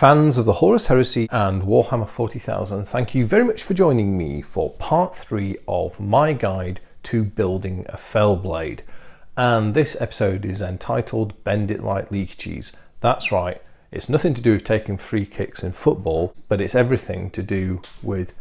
Fans of the Horus Heresy and Warhammer 40,000, thank you very much for joining me for part 3 of my guide to building a Fellblade. And this episode is entitled Bend It Like Leakycheese. That's right, it's nothing to do with taking free kicks in football, but it's everything to do with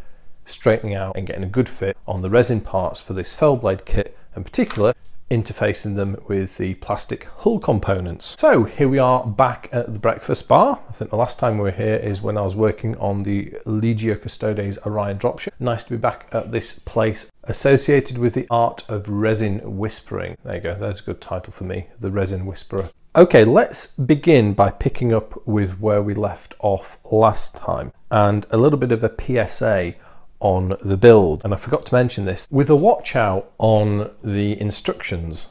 straightening out and getting a good fit on the resin parts for this Fellblade kit, in particular interfacing them with the plastic hull components. So here we are back at the breakfast bar. I think the last time we were here is when I was working on the Legio Custodes Orion dropship. Nice to be back at this place associated with the art of resin whispering. There you go, that's a good title for me, the resin whisperer. Okay, let's begin by picking up with where we left off last time and a little bit of a PSA on the build, and I forgot to mention this, with a watch out on the instructions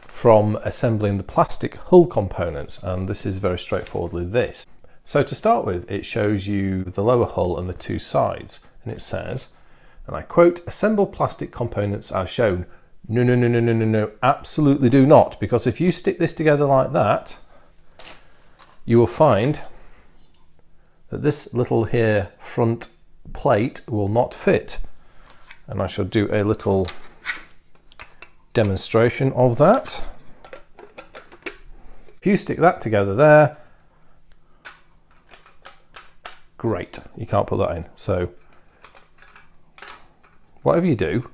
from assembling the plastic hull components, and this is very straightforwardly this. So to start with, it shows you the lower hull and the two sides, and it says, and I quote, "Assemble plastic components as shown." No, absolutely do not, because if you stick this together like that, you will find that this little here front plate will not fit, and I shall do a little demonstration of that. If you stick that together there, great, you can't put that in. So whatever you do,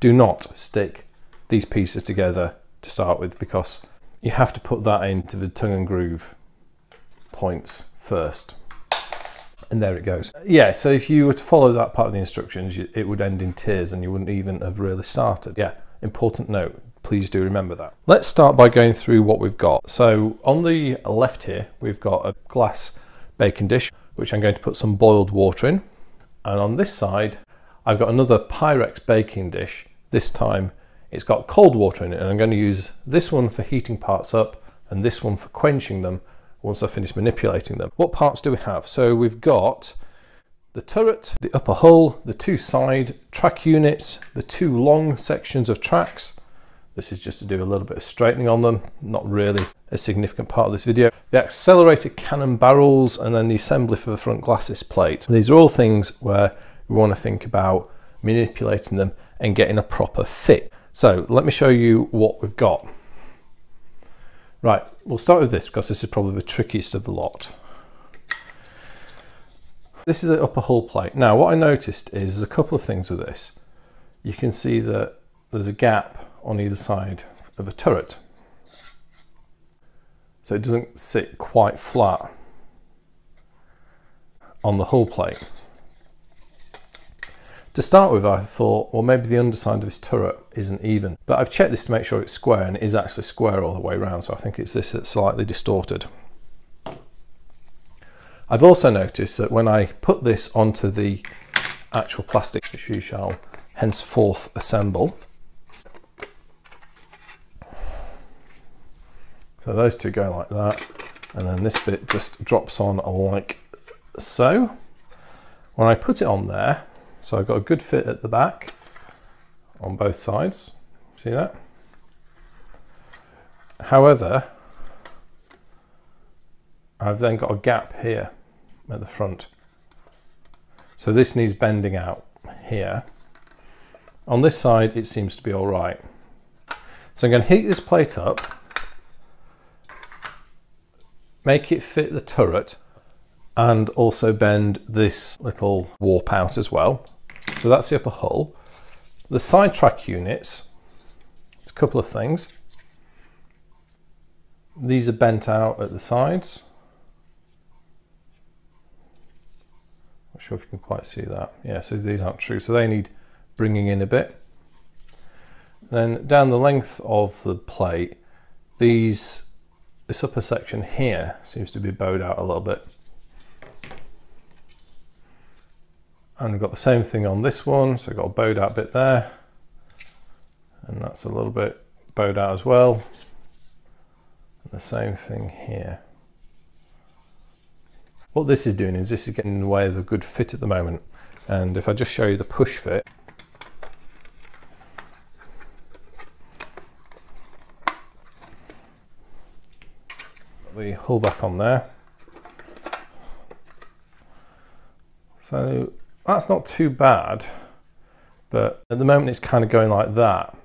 do not stick these pieces together to start with, because you have to put that into the tongue and groove points first, and there it goes. Yeah, so if you were to follow that part of the instructions, it would end in tears and you wouldn't even have really started. Yeah, important note, please do remember that. Let's start by going through what we've got. So on the left here, we've got a glass baking dish, which I'm going to put some boiled water in. And on this side, I've got another Pyrex baking dish. This time it's got cold water in it, and I'm going to use this one for heating parts up and this one for quenching them once I finish manipulating them. What parts do we have? So we've got the turret, the upper hull, the two side track units, the two long sections of tracks. This is just to do a little bit of straightening on them, not really a significant part of this video. The accelerator cannon barrels, and then the assembly for the front glacis plate. These are all things where we want to think about manipulating them and getting a proper fit. So let me show you what we've got. Right, we'll start with this because this is probably the trickiest of the lot. This is an upper hull plate. Now, what I noticed is there's a couple of things with this. You can see that there's a gap on either side of a turret, so it doesn't sit quite flat on the hull plate. To start with, I thought, well, maybe the underside of this turret isn't even, but I've checked this to make sure it's square, and it is actually square all the way around, so I think it's this that's slightly distorted. I've also noticed that when I put this onto the actual plastic, which we shall henceforth assemble, so those two go like that, and then this bit just drops on like so. When I put it on there, so I've got a good fit at the back on both sides, see that? However, I've then got a gap here at the front. So this needs bending out here. On this side, it seems to be all right. So I'm going to heat this plate up, make it fit the turret, and also bend this little warp out as well. So that's the upper hull. The side track units, it's a couple of things. These are bent out at the sides. Not sure if you can quite see that. Yeah, so these aren't true, so they need bringing in a bit. Then down the length of the plate, this upper section here seems to be bowed out a little bit. And we've got the same thing on this one, so I've got a bowed out bit there, and that's a little bit bowed out as well, and the same thing here. What this is doing is this is getting in the way of a good fit at the moment, and if I just show you the push fit, the hull back on there. So that's not too bad, but at the moment it's kind of going like that.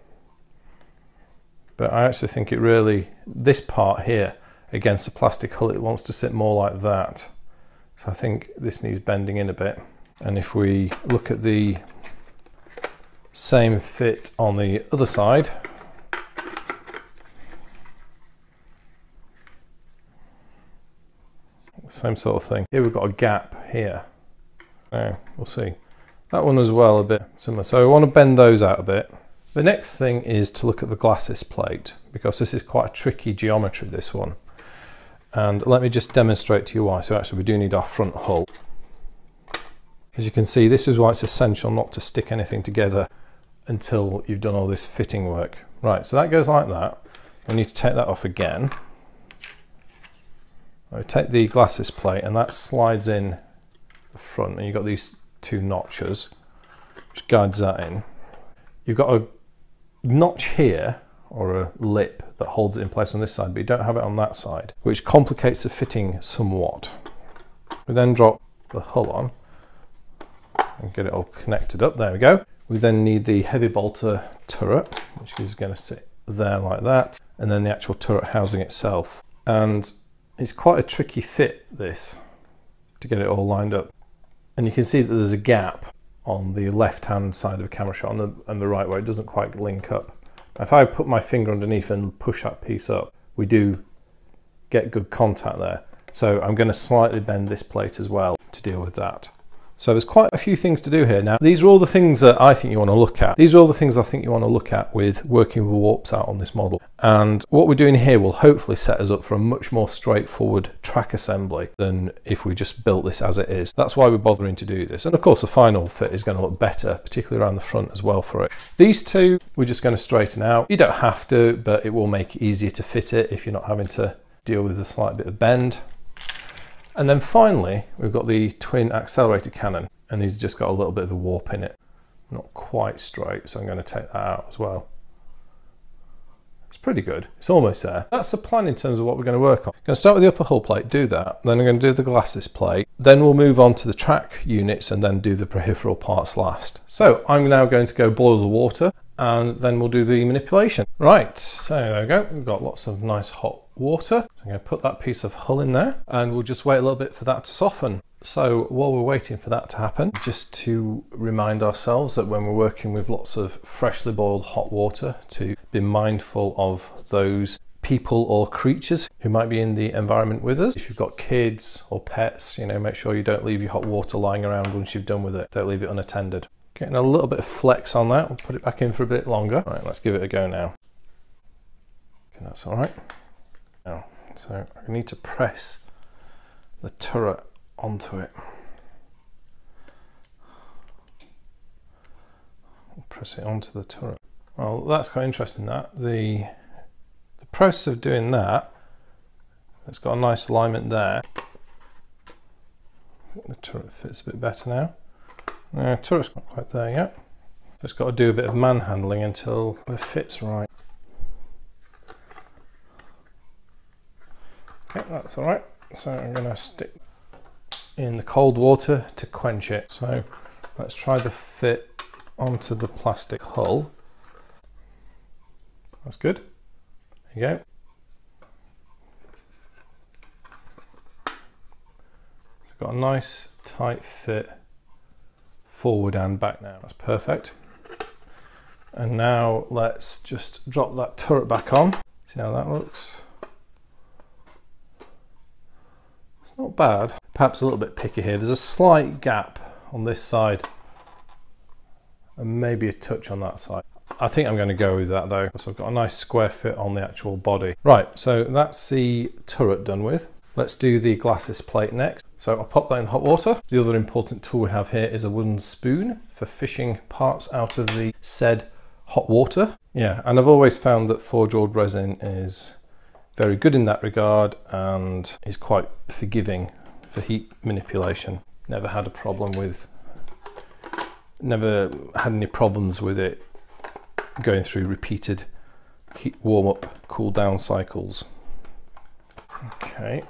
But I actually think it really, this part here against the plastic hull, it wants to sit more like that. So I think this needs bending in a bit. And if we look at the same fit on the other side, same sort of thing. Here we've got a gap here. Now, we'll see. That one as well, a bit similar. So we want to bend those out a bit. The next thing is to look at the glacis plate, because this is quite a tricky geometry, this one. And let me just demonstrate to you why. So actually we do need our front hull. As you can see, this is why it's essential not to stick anything together until you've done all this fitting work. Right, so that goes like that. We need to take that off again. I take the glacis plate and that slides in the front, and you've got these two notches which guides that in. You've got a notch here, or a lip, that holds it in place on this side, but you don't have it on that side, which complicates the fitting somewhat. We then drop the hull on and get it all connected up. There we go. We then need the heavy bolter turret, which is going to sit there like that, and then the actual turret housing itself. And it's quite a tricky fit, this, to get it all lined up. And you can see that there's a gap on the left-hand side of the camera shot and the right, where it doesn't quite link up. If I put my finger underneath and push that piece up, we do get good contact there. So I'm going to slightly bend this plate as well to deal with that. So there's quite a few things to do here. Now, these are all the things that I think you want to look at. These are all the things I think you want to look at with working with warps out on this model. And what we're doing here will hopefully set us up for a much more straightforward track assembly than if we just built this as it is. That's why we're bothering to do this. And of course, the final fit is going to look better, particularly around the front as well for it. These two, we're just going to straighten out. You don't have to, but it will make it easier to fit it if you're not having to deal with a slight bit of bend. And then finally, we've got the twin accelerator cannon, and these just got a little bit of a warp in it. Not quite straight, so I'm going to take that out as well. It's pretty good. It's almost there. That's the plan in terms of what we're going to work on. I'm going to start with the upper hull plate, do that. Then I'm going to do the glacis plate. Then we'll move on to the track units and then do the peripheral parts last. So I'm now going to go boil the water and then we'll do the manipulation. Right, so there we go. We've got lots of nice hot water. I'm going to put that piece of hull in there and we'll just wait a little bit for that to soften. So while we're waiting for that to happen, just to remind ourselves that when we're working with lots of freshly boiled hot water, to be mindful of those people or creatures who might be in the environment with us. If you've got kids or pets, you know, make sure you don't leave your hot water lying around once you've done with it. Don't leave it unattended. Getting a little bit of flex on that. We'll put it back in for a bit longer. All right, let's give it a go now. Okay, that's all right. Now, so I need to press the turret onto it. I'll press it onto the turret. Well, that's quite interesting, that. The process of doing that, it's got a nice alignment there. I think the turret fits a bit better now. No, the turret's not quite there yet. Just got to do a bit of manhandling until it fits right. Okay, that's all right. So I'm going to stick in the cold water to quench it. So let's try the fit onto the plastic hull. That's good. There you go. It's got a nice tight fit forward and back now. That's perfect. And now let's just drop that turret back on. See how that looks. Not bad. Perhaps a little bit picky here. There's a slight gap on this side and maybe a touch on that side. I think I'm going to go with that though. So I've got a nice square fit on the actual body. Right, so that's the turret done with. Let's do the glacis plate next. So I'll pop that in hot water. The other important tool we have here is a wooden spoon for fishing parts out of the said hot water. Yeah, and I've always found that Forge World resin is very good in that regard and is quite forgiving for heat manipulation. Never had any problems with it going through repeated heat warm-up, cool-down cycles. Okay, right?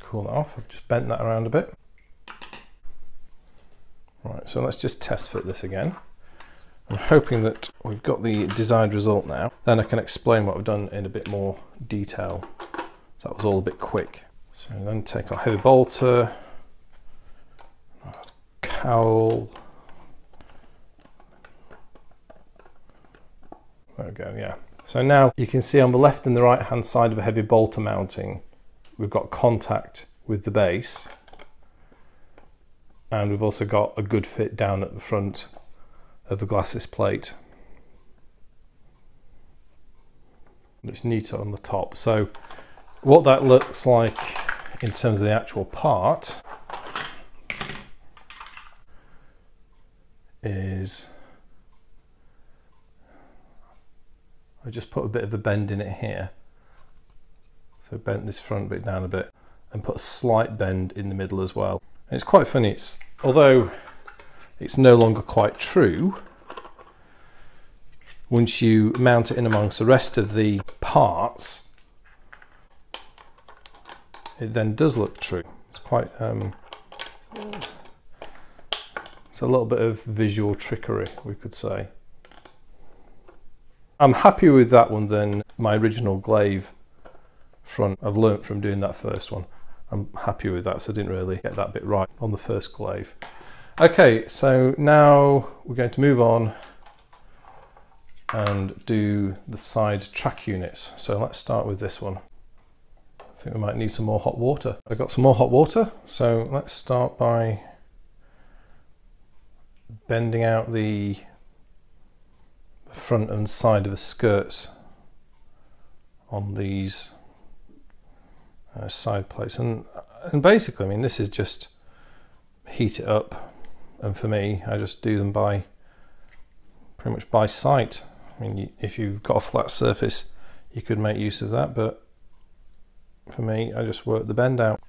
Cool that off. I've just bent that around a bit. Right, so let's just test fit this again. I'm hoping that we've got the desired result now. Then I can explain what I've done in a bit more detail. So that was all a bit quick. So then take our heavy bolter, our cowl. There we go, yeah. So now you can see on the left and the right hand side of a heavy bolter mounting, we've got contact with the base. And we've also got a good fit down at the front of the glacis plate. It's neater on the top. So what that looks like in terms of the actual part is I just put a bit of a bend in it here. So bent this front bit down a bit and put a slight bend in the middle as well. It's quite funny, although it's no longer quite true, once you mount it in amongst the rest of the parts, it then does look true. It's quite, it's a little bit of visual trickery, we could say. I'm happier with that one than my original Glaive front. I've learnt from doing that first one. I'm happy with that, so I didn't really get that bit right on the first Glaive. Okay, so now we're going to move on and do the side track units. So let's start with this one. I think we might need some more hot water. I've got some more hot water, so let's start by bending out the front and side of the skirts on these side plates, and basically, I mean, this is just heat it up, and for me, I just do them by pretty much by sight. I mean, if you've got a flat surface, you could make use of that, but for me, I just work the bend out.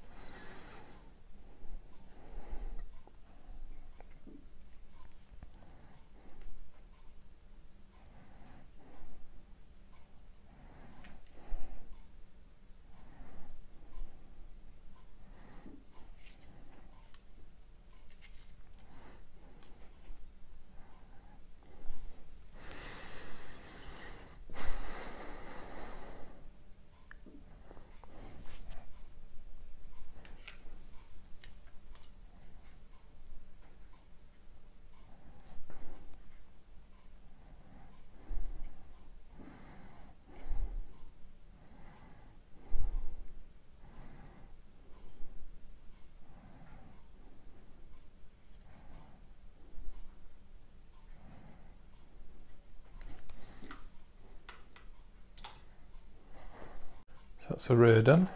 So that's the rear done.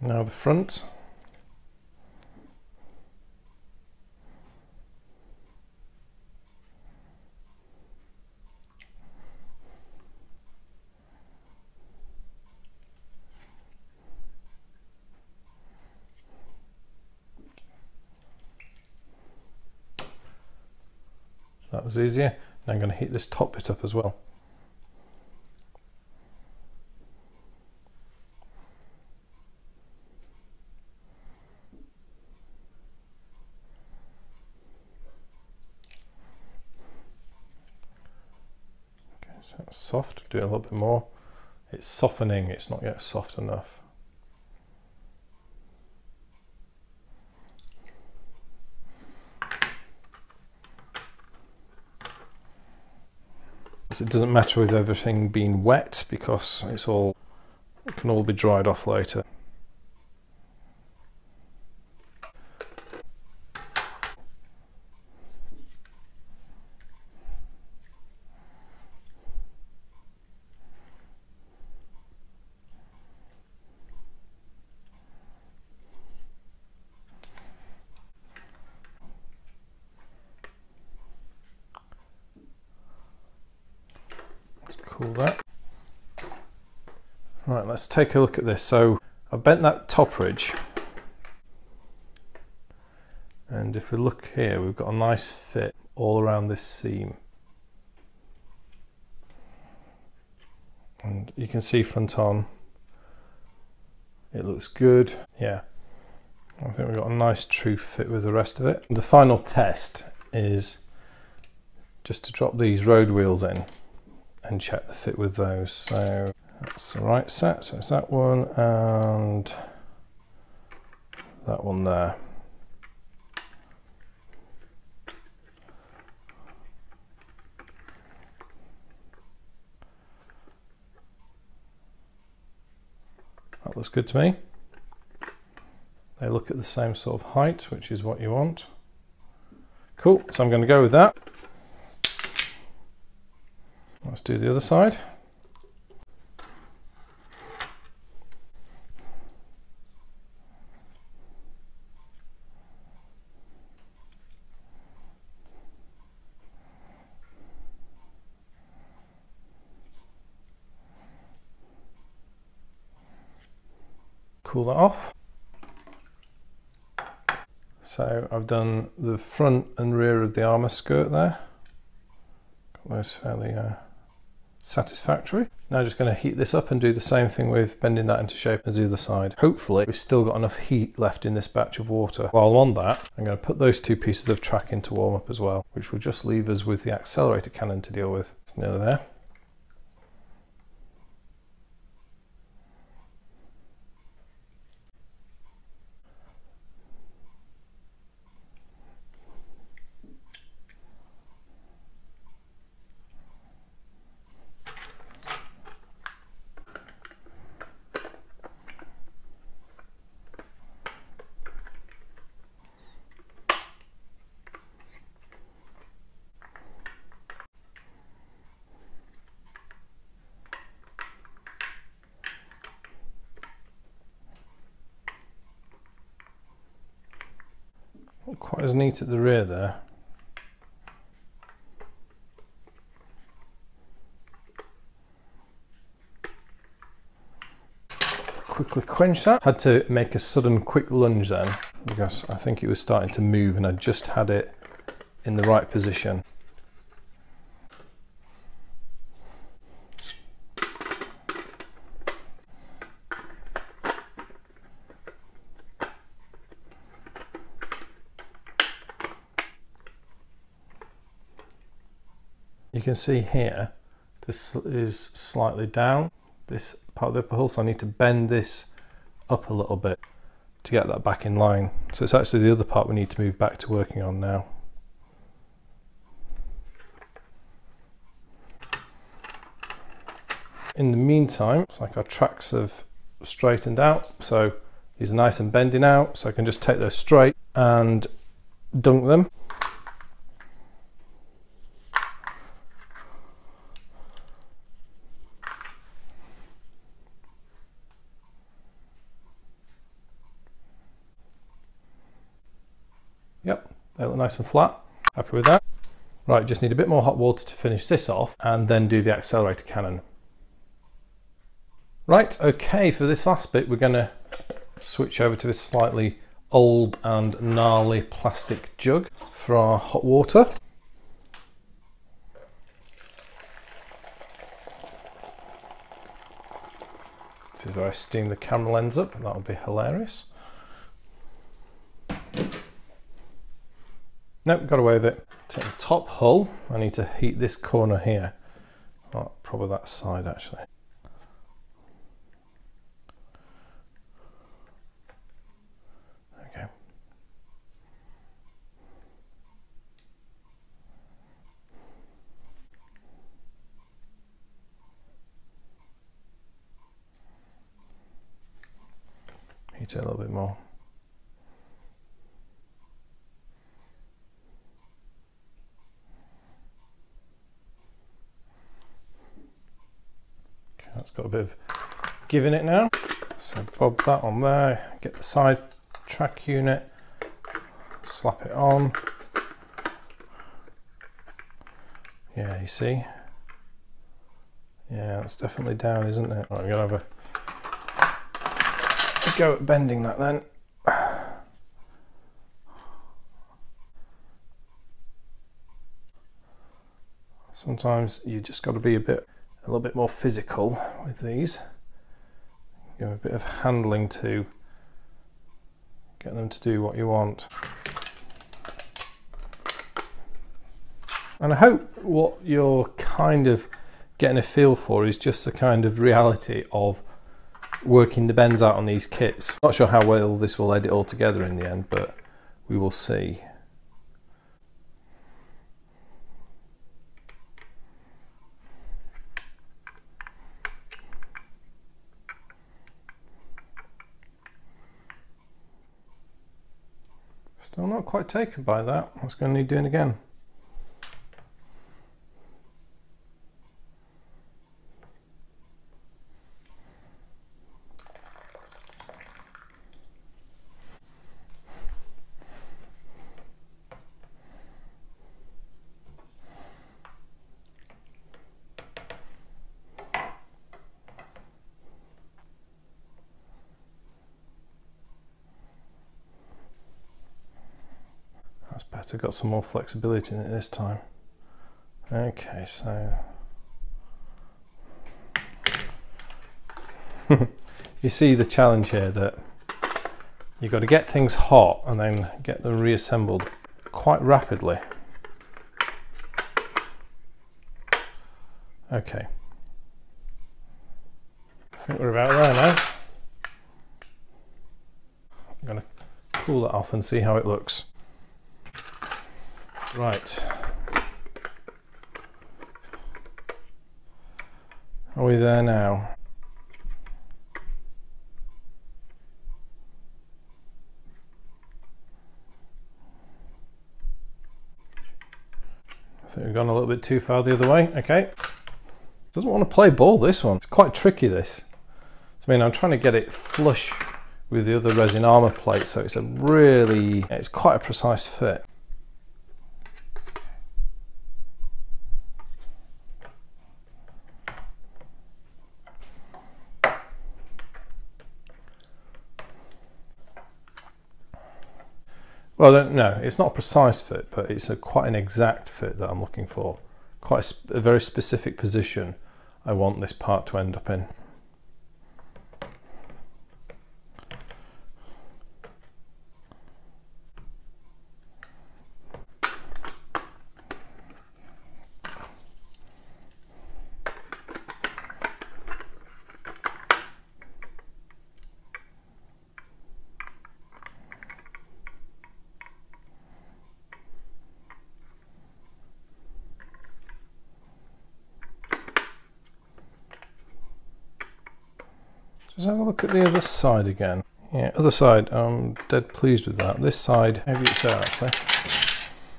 Now the front. That was easier. Now I'm going to heat this top bit up as well. Okay, so that's soft. Do a little bit more. It's softening, it's not yet soft enough. It doesn't matter with everything being wet because it can all be dried off later. That. Right, let's take a look at this. So I've bent that top ridge, and if we look here, we've got a nice fit all around this seam. And you can see front on, it looks good. Yeah, I think we've got a nice true fit with the rest of it. The final test is just to drop these road wheels in and check the fit with those. So that's the right set, so it's that one and that one there. That looks good to me. They look at the same sort of height, which is what you want. Cool, so I'm going to go with that. Let's do the other side. Cool that off. So I've done the front and rear of the armour skirt there. Got those fairly satisfactory. Now I'm just going to heat this up and do the same thing with bending that into shape as the other side. Hopefully we've still got enough heat left in this batch of water. While on that, I'm going to put those two pieces of track into warm up as well, which will just leave us with the accelerator cannon to deal with. It's nearly there. Not quite as neat at the rear there. Quickly quench that. Had to make a sudden quick lunge then because I think it was starting to move and I just had it in the right position. You can see here, this is slightly down. This part of the upper hull, so I need to bend this up a little bit to get that back in line. So it's actually the other part we need to move back to working on now. In the meantime, it's like our tracks have straightened out. So these are nice and bendy now, so I can just take those straight and dunk them. Yep, they look nice and flat. Happy with that. Right, just need a bit more hot water to finish this off and then do the accelerator cannon. Right, okay, for this last bit, we're going to switch over to this slightly old and gnarly plastic jug for our hot water. This is where I steam the camera lens up, and that'll be hilarious. Nope, got away with it. Take the top hull, I need to heat this corner here. Oh, probably that side actually. Okay. Heat it a little bit more. That's got a bit of giving it now. So bob that on there, get the side track unit, slap it on. Yeah, you see? Yeah, it's definitely down, isn't it? Right, I'm going to have a go at bending that then. Sometimes you just got to be a little bit more physical with these. You have a bit of handling to get them to do what you want. And I hope what you're kind of getting a feel for is just the kind of reality of working the bends out on these kits. Not sure how well this will edit all together in the end, but we will see. Still not quite taken by that. That's going to need doing again. I've got some more flexibility in it this time. Okay, so you see the challenge here, that you've got to get things hot and then get them reassembled quite rapidly. Okay, I think we're about there now. I'm going to cool that off and see how it looks. Right, are we there now? I think we've gone a little bit too far the other way. Okay, doesn't want to play ball, this one. It's quite tricky, this. I mean, I'm trying to get it flush with the other resin armor plate, so it's a really, it's quite a precise fit. Well, no, it's not a precise fit, but it's quite an exact fit that I'm looking for. Quite a very specific position I want this part to end up in. Just have a look at the other side again. Yeah, other side, I'm dead pleased with that. This side, maybe it's there actually.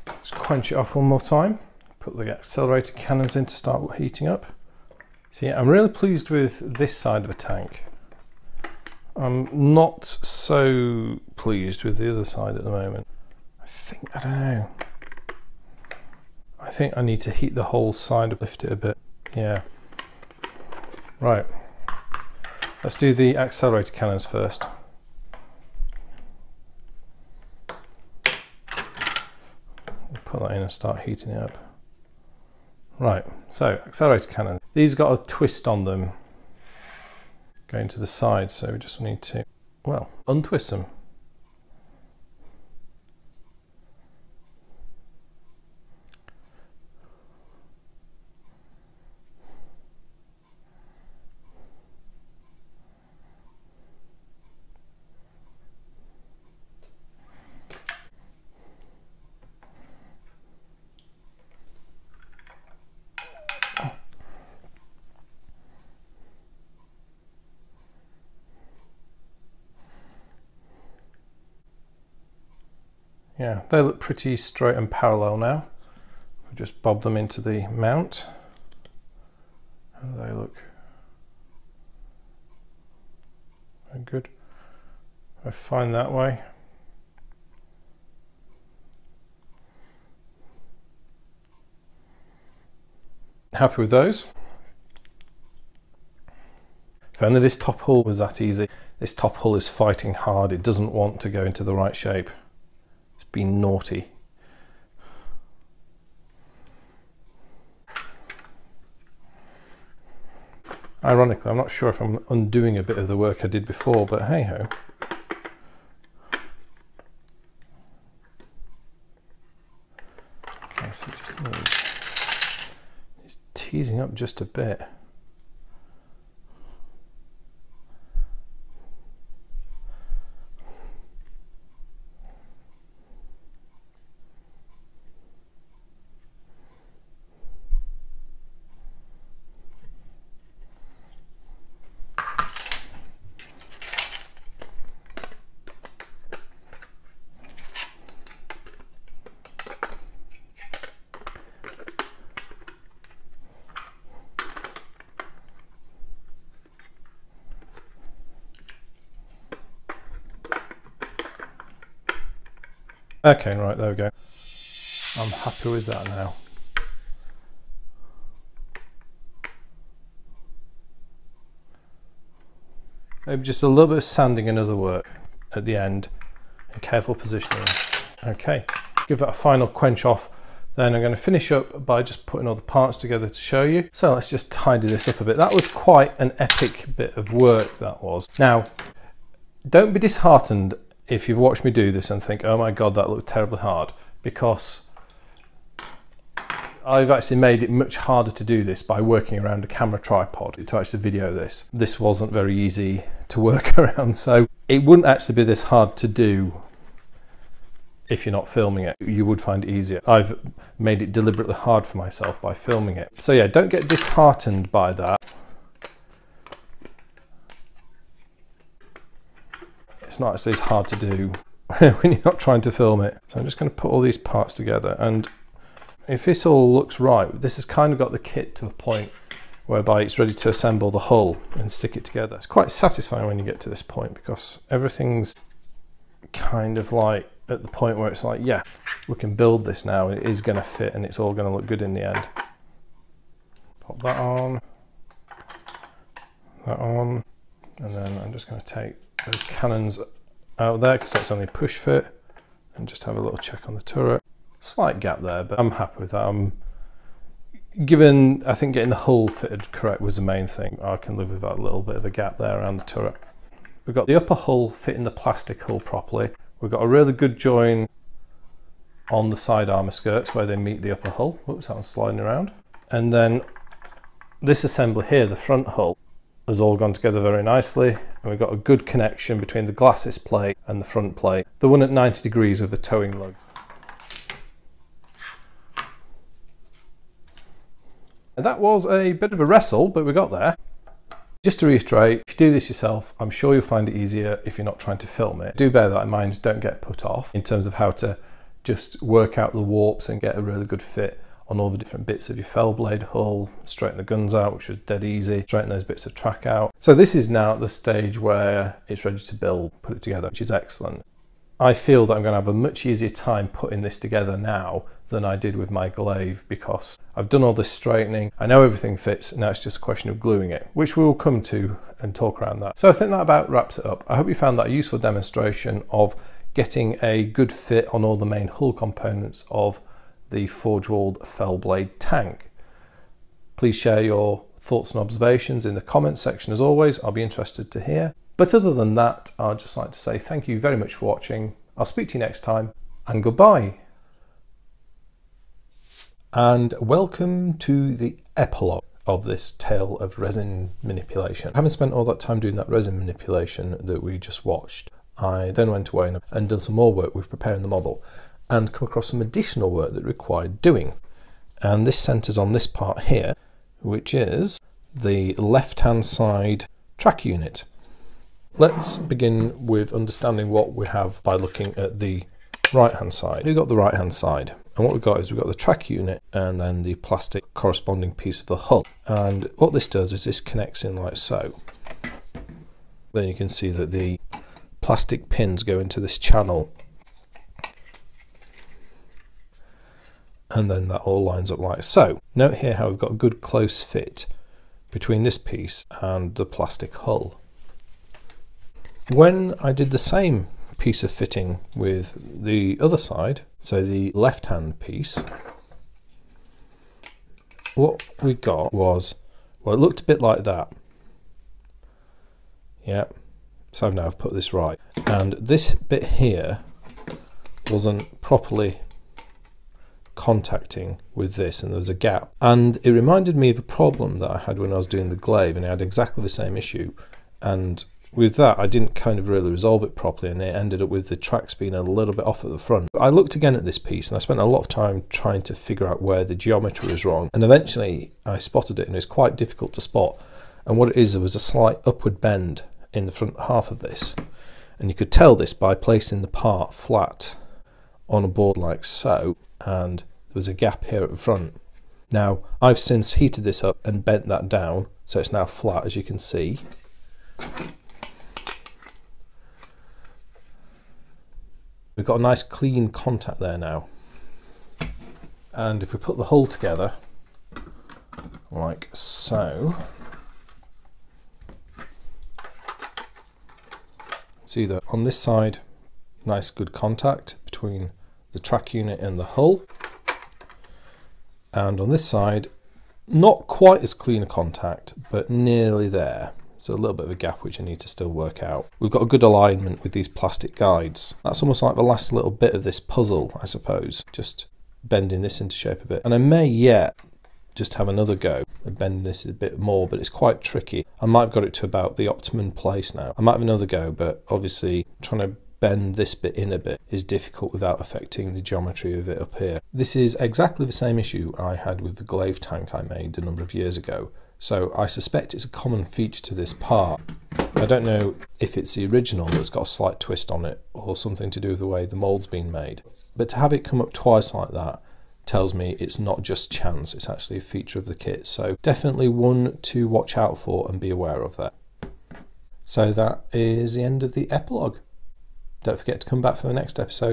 Let's quench it off one more time. Put the accelerator cannons in to start heating up. So yeah, I'm really pleased with this side of a tank. I'm not so pleased with the other side at the moment. I think I need to heat the whole side and lift it a bit. Yeah. Right. Let's do the accelerator cannons first. We'll put that in and start heating it up. Right, so accelerator cannons. These got a twist on them going to the side, so we just need to, well, untwist them. Yeah, they look pretty straight and parallel now. I'll just bob them into the mount. How do they look? They're good. I find that way. Happy with those. If Only this top hull was that easy. This top hull is fighting hard. It doesn't want to go into the right shape. It's been naughty. Ironically, I'm not sure if I'm undoing a bit of the work I did before, but hey-ho. Okay, so just it's teasing up just a bit. Okay, right, there we go. I'm happy with that now. Maybe just a little bit of sanding and other work at the end and careful positioning. Okay, give that a final quench off. Then I'm going to finish up by just putting all the parts together to show you. So let's just tidy this up a bit. That was quite an epic bit of work, that was. Now, don't be disheartened if you've watched me do this and think, oh my God, that looked terribly hard, because I've actually made it much harder to do this by working around a camera tripod to actually video this. This wasn't very easy to work around, so it wouldn't actually be this hard to do if you're not filming it. You would find it easier. I've made it deliberately hard for myself by filming it. So yeah, don't get disheartened by that. It's not actually as hard to do when you're not trying to film it. So I'm just going to put all these parts together, and if this all looks right, this has kind of got the kit to the point whereby it's ready to assemble the hull and stick it together. It's quite satisfying when you get to this point, because everything's kind of like at the point where it's like, yeah, we can build this now, it is going to fit and it's all going to look good in the end. Pop that on, that on, and then I'm just going to take those cannons out there because that's only push fit, and just have a little check on the turret. Slight gap there, but I'm happy with that. I think getting the hull fitted correct was the main thing. I can live with that little bit of a gap there around the turret. We've got the upper hull fitting the plastic hull properly. We've got a really good join on the side armor skirts where they meet the upper hull. Oops, that one's sliding around. And then this assembly here, the front hull, has all gone together very nicely, and we've got a good connection between the glacis plate and the front plate, the one at 90 degrees with the towing lug. And that was a bit of a wrestle, but we got there. Just to reiterate, if you do this yourself, I'm sure you'll find it easier if you're not trying to film it. Do bear that in mind, don't get put off in terms of how to just work out the warps and get a really good fit on all the different bits of your Fellblade hull, straighten the guns out, which was dead easy, straighten those bits of track out. So this is now at the stage where it's ready to build, put it together, which is excellent. I feel that I'm going to have a much easier time putting this together now than I did with my Glaive, because I've done all this straightening, I know everything fits, now it's just a question of gluing it, which we will come to and talk around that. So I think that about wraps it up. I hope you found that a useful demonstration of getting a good fit on all the main hull components of the Forge World Fellblade tank. Please share your thoughts and observations in the comments section as always, I'll be interested to hear. But other than that, I'd just like to say thank you very much for watching, I'll speak to you next time, and goodbye. And welcome to the epilogue of this tale of resin manipulation. Having spent all that time doing that resin manipulation that we just watched, I then went away and done some more work with preparing the model, and come across some additional work that required doing. And this centres on this part here, which is the left-hand side track unit. Let's begin with understanding what we have by looking at the right-hand side. We've got the right-hand side, and what we've got is we've got the track unit and then the plastic corresponding piece of the hull. And what this does is this connects in like so. Then you can see that the plastic pins go into this channel, and then that all lines up like so. Note here how we've got a good close fit between this piece and the plastic hull. When I did the same piece of fitting with the other side, so the left hand piece, what we got was, well, it looked a bit like that. Yeah, so now I've put this right. And this bit here wasn't properly contacting with this, and there was a gap. And it reminded me of a problem that I had when I was doing the glaive, and I had exactly the same issue. And with that, I didn't kind of really resolve it properly, and it ended up with the tracks being a little bit off at the front. I looked again at this piece, and I spent a lot of time trying to figure out where the geometry was wrong, and eventually I spotted it, and it's quite difficult to spot. And what it is, there was a slight upward bend in the front half of this, and you could tell this by placing the part flat on a board like so, and there was a gap here at the front. Now, I've since heated this up and bent that down, so it's now flat, as you can see. We've got a nice clean contact there now. And if we put the hull together, like so, see that on this side, nice good contact between the track unit and the hull. And on this side, not quite as clean a contact, but nearly there. So a little bit of a gap which I need to still work out. We've got a good alignment with these plastic guides. That's almost like the last little bit of this puzzle, I suppose. Just bending this into shape a bit. And I may yet just have another go at bending this a bit more, but it's quite tricky. I might have got it to about the optimum place now. I might have another go, but obviously trying to bend this bit in a bit is difficult without affecting the geometry of it up here. This is exactly the same issue I had with the glaive tank I made a number of years ago. So I suspect it's a common feature to this part. I don't know if it's the original that's got a slight twist on it or something to do with the way the mould's been made. But to have it come up twice like that tells me it's not just chance, it's actually a feature of the kit. So definitely one to watch out for and be aware of that. So that is the end of the epilogue. Don't forget to come back for the next episode.